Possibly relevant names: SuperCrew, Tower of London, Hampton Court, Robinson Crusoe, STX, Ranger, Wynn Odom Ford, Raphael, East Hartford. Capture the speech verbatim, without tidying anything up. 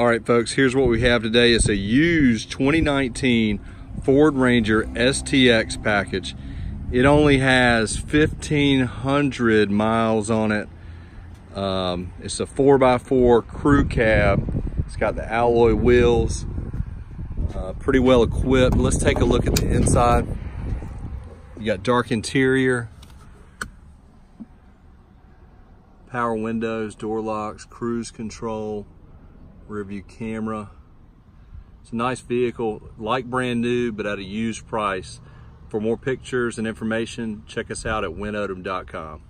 All right, folks, here's what we have today. It's a used twenty nineteen Ford Ranger S T X package. It only has fifteen hundred miles on it. Um, it's a four by four crew cab. It's got the alloy wheels, uh, pretty well equipped. Let's take a look at the inside. You got dark interior, power windows, door locks, cruise control, rear view camera. It's a nice vehicle, like brand new, but at a used price. For more pictures and information, check us out at Wynn Odom dot com.